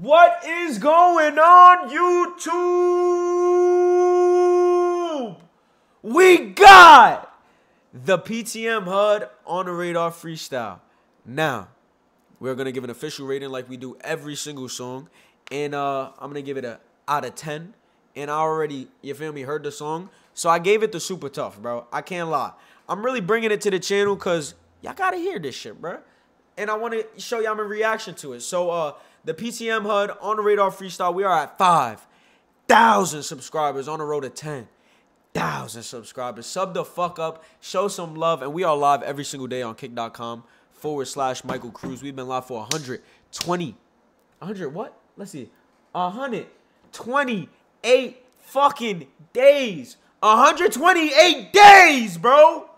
What is going on, YouTube? We got the PTM HUD on the radar freestyle. Now, we're going to give an official rating like we do every single song. And I'm going to give it a out of 10. And I already, you feel me, heard the song. So I gave it the super tough, bro. I can't lie. I'm really bringing it to the channel because y'all got to hear this shit, bro. And I want to show y'all my reaction to it. So, the PTM HUD on the radar freestyle, we are at 5,000 subscribers on the road to 10,000 subscribers. Sub the fuck up, show some love, and we are live every single day on kick.com/Michael Cruz. We've been live for 128 fucking days. 128 days, bro.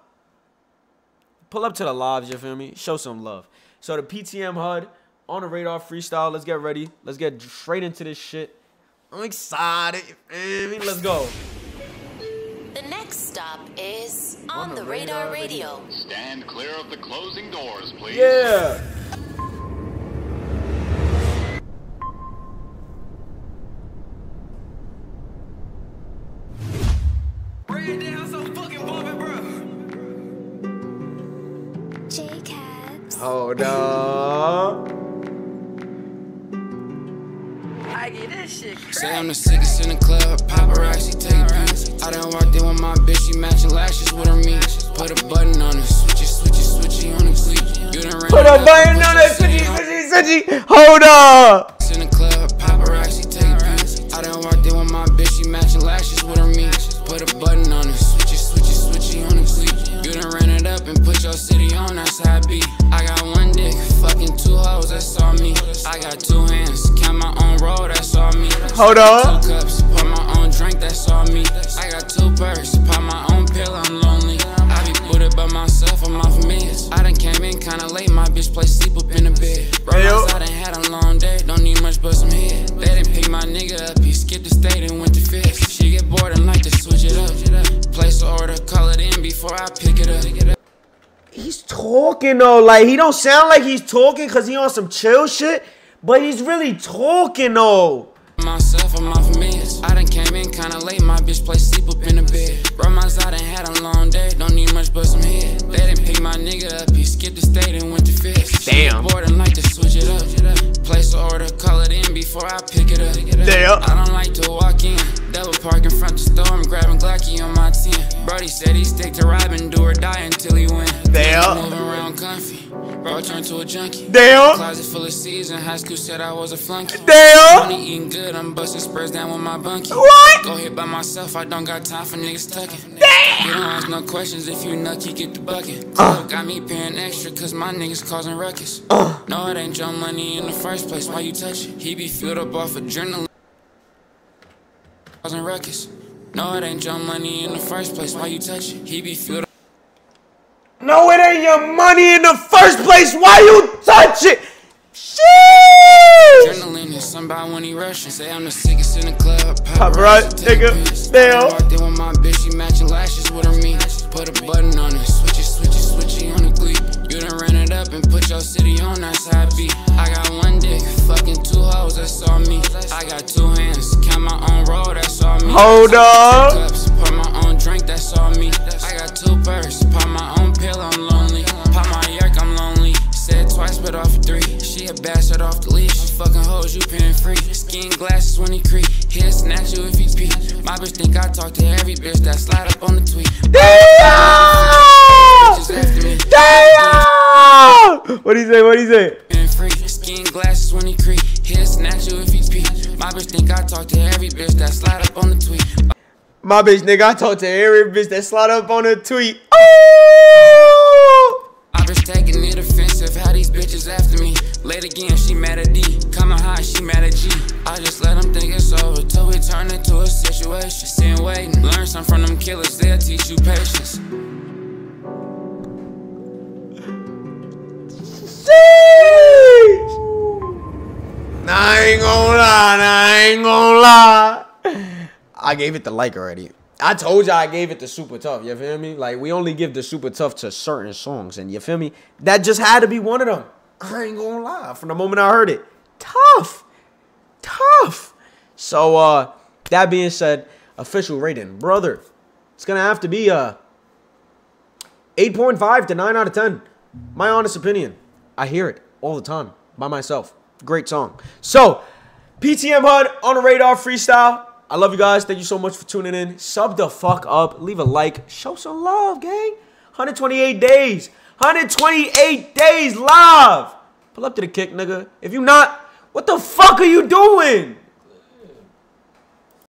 Pull up to the lives, you feel me? Show some love. So the PTM HUD on the radar freestyle. Let's get ready. Let's get straight into this shit. I'm excited, you feel me? Let's go. The next stop is On The Radar Radio. Stand clear of the closing doors, please. Yeah. Hold on. I get this shit crazy. Say I'm the sickest in the club, paparazzi take pics. I done walked in with my bitch, she matching lashes with her meat. Put a button on it, switchy on the cleat. You done ran. Put a button on it, switchy. Hold on. In the club, paparazzi take pics. I done walked in with my bitch, she matching lashes with her meat. Put a button on it, switchy on the cleat. You done ran it up and put your city on, that's how I be. I got one dick, fucking two hoes, that's all me. I got two hands, count my own roll, that's all me. Hold on. Two cups, pour my own drink, that's all me. I got two birds, pop my own pill, I'm lonely. I be booted by myself, I'm off meds. I done came in kinda late, my bitch play sleep up in the bed. Bros, I done had a long day, don't need much but some head. They didn't pick my nigga up, he skipped the state and went to fifth. She get bored and like to switch it up. Place an order, call it in before I pick it up. He's talking though, like he don't sound like he's talking because he on some chill shit, but he's really talking though. Myself, I'm off meds. I done came in kinda late, my bitch play sleep up in the bed. Bro, my side done had a long day, don't need much but some head. They didn't pick my nigga up, he skipped the state and went to fifth. Damn. Bored and like to switch it up. Place an order, call it in before I pick it up. Damn. I don't like to walk in. Double park in front the store, I'm grabbing Glocky on my 10. Brody said he stick to robbing, do or die until he win. Damn. Moving around comfy, bro turned to a junkie. Damn. Closet full of season, high school said I was a flunky. Damn. Money eating good, I'm busting spurs down with my bunkie. What? Go hit by myself, I don't got time for niggas tucking. Damn. You don't ask no questions, if you nuck, you get the bucket. Got me paying extra, cause my niggas causing ruckus. No, it ain't your money in the first place, why you touch it? He be filled up off adrenaline. Ruckus. No, it ain't your money in the first place. Why you touch it? He be filled up. No, it ain't your money in the first place. Why you touch it? Shit! Adrenaline is somebody when he rushing. Say I'm the sickest in the club. Pop right, nigga. Damn. Walked in with my bitch. She matching lashes with her meat. Put a button on it. Switchy on the cleat. You done ran it up and put your city on. That's how I be. I got one dick, fucking two hoes. That's all me. I got two hands, count my own roll. That's all me. Hold up. Two cups, pour my own drink. That's all me. I got two birds, pop my own pill. I'm lonely. Pop my yerk. I'm lonely. Said twice, but off of three. She a bastard off the leash. I'm fucking hoes, you paying free. Skin glasses when he creep. He'll snatch you if he pee. My bitch think I talk to every bitch that slide up on the tweet. Damn! Damn! What do you say? Skin glasses when he creep. He'll snatch you if he pee. My bitch think I talk to every bitch that slide up on the tweet. My bitch nigga, I talk to every bitch that slide up on the tweet. Oh! I was taking it offensive. How these bitches after me? Late again, she mad at D. Coming high, she mad at G. I just let them think it's over till we turn into a situation. Sitting waiting. Learn something from them killers. They'll teach you patience. I ain't gonna lie. I gave it the like already. I told y'all I gave it the super tough, you feel me? Like, we only give the super tough to certain songs, and you feel me? That just had to be one of them. I ain't gonna lie. From the moment I heard it, tough. So that being said, official rating, brother, it's gonna have to be a 8.5 to 9 out of 10. My honest opinion. I hear it all the time by myself. Great song. So PTM HUD on the radar freestyle. I love you guys. Thank you so much for tuning in. Sub the fuck up. Leave a like. Show some love, gang. 128 days. 128 days live. Pull up to the kick, nigga. If you not, what the fuck are you doing?